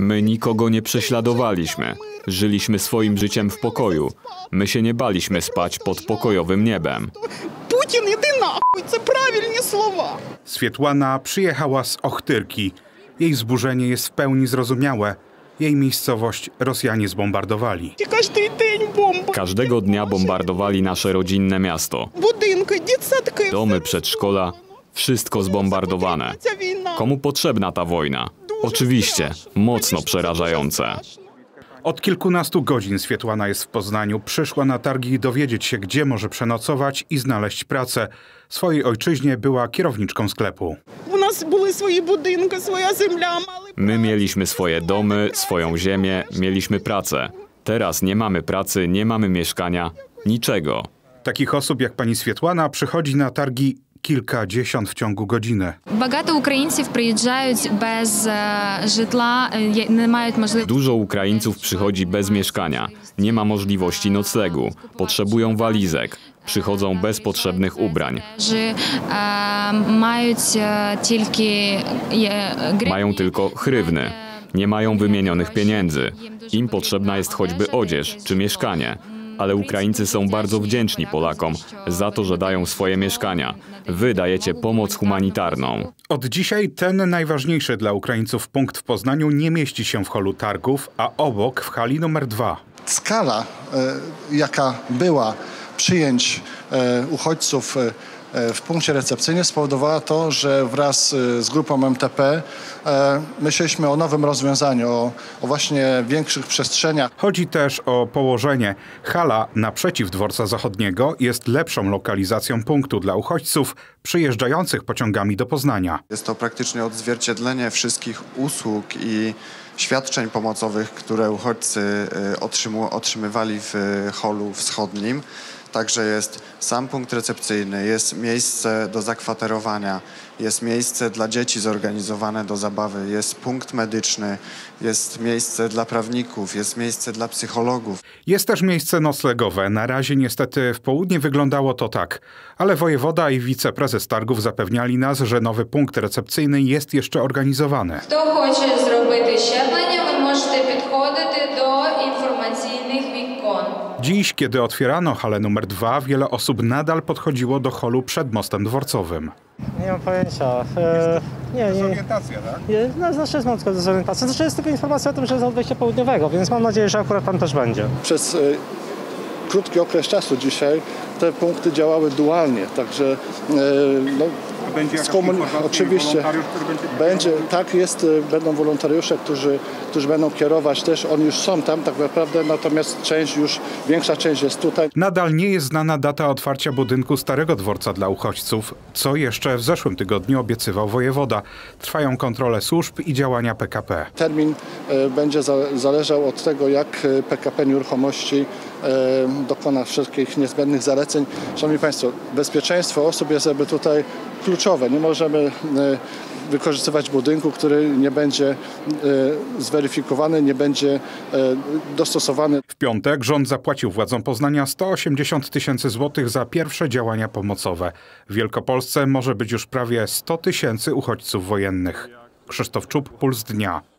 My nikogo nie prześladowaliśmy. Żyliśmy swoim życiem w pokoju. My się nie baliśmy spać pod pokojowym niebem. Putin, jedyna to prawidłowe słowa. Swietłana przyjechała z Ochtyrki. Jej wzburzenie jest w pełni zrozumiałe. Jej miejscowość Rosjanie zbombardowali. Każdego dnia bombardowali nasze rodzinne miasto. Domy, przedszkola, wszystko zbombardowane. Komu potrzebna ta wojna? Oczywiście, mocno przerażające. Od kilkunastu godzin Swietłana jest w Poznaniu. Przyszła na targi dowiedzieć się, gdzie może przenocować i znaleźć pracę. W swojej ojczyźnie była kierowniczką sklepu. My mieliśmy swoje domy, swoją ziemię, mieliśmy pracę. Teraz nie mamy pracy, nie mamy mieszkania, niczego. Takich osób jak pani Swietłana przychodzi na targi kilkadziesiąt w ciągu godziny. Dużo Ukraińców przychodzi bez mieszkania. Nie ma możliwości noclegu. Potrzebują walizek. Przychodzą bez potrzebnych ubrań. Mają tylko hrywny. Nie mają wymienionych pieniędzy. Im potrzebna jest choćby odzież czy mieszkanie. Ale Ukraińcy są bardzo wdzięczni Polakom za to, że dają swoje mieszkania. Wy dajecie pomoc humanitarną. Od dzisiaj ten najważniejszy dla Ukraińców punkt w Poznaniu nie mieści się w holu targów, a obok w hali numer 2. Skala, jaka była przyjęć uchodźców w punkcie recepcyjnym, spowodowała to, że wraz z grupą MTP myśleliśmy o nowym rozwiązaniu, o właśnie większych przestrzeniach. Chodzi też o położenie. Hala naprzeciw Dworca Zachodniego jest lepszą lokalizacją punktu dla uchodźców przyjeżdżających pociągami do Poznania. Jest to praktycznie odzwierciedlenie wszystkich usług i świadczeń pomocowych, które uchodźcy otrzymywali w holu wschodnim. Także jest sam punkt recepcyjny, jest miejsce do zakwaterowania, jest miejsce dla dzieci zorganizowane do zabawy, jest punkt medyczny, jest miejsce dla prawników, jest miejsce dla psychologów. Jest też miejsce noclegowe. Na razie niestety w południe wyglądało to tak. Ale wojewoda i wiceprezes targów zapewniali nas, że nowy punkt recepcyjny jest jeszcze organizowany. Kto chce zrobić szczepienie, wy możecie podchodzić do informacyjnych wikon. Dziś, kiedy otwierano halę numer 2, wiele osób nadal podchodziło do holu przed mostem dworcowym. Nie mam pojęcia. Nie, dezorientacja, tak? No, znaczy jest mocno dezorientacja. Znaczy jest tylko informacja o tym, że jest od wejścia południowego, więc mam nadzieję, że akurat tam też będzie. Przez krótki okres czasu dzisiaj te punkty działały dualnie, także no, będzie oczywiście będzie, tak jest, będą wolontariusze, którzy będą kierować też, oni już są tam tak naprawdę, natomiast część już, większa część jest tutaj. Nadal nie jest znana data otwarcia budynku Starego Dworca dla uchodźców, co jeszcze w zeszłym tygodniu obiecywał wojewoda. Trwają kontrole służb i działania PKP. Termin będzie zależał od tego, jak PKP Nieruchomości dokona wszelkich niezbędnych zaleceń. Szanowni Państwo, bezpieczeństwo osób jest jakby tutaj kluczowe. Nie możemy wykorzystywać budynku, który nie będzie zweryfikowany, nie będzie dostosowany. W piątek rząd zapłacił władzom Poznania 180 000 złotych za pierwsze działania pomocowe. W Wielkopolsce może być już prawie 100 tysięcy uchodźców wojennych. Krzysztof Czub, Puls Dnia.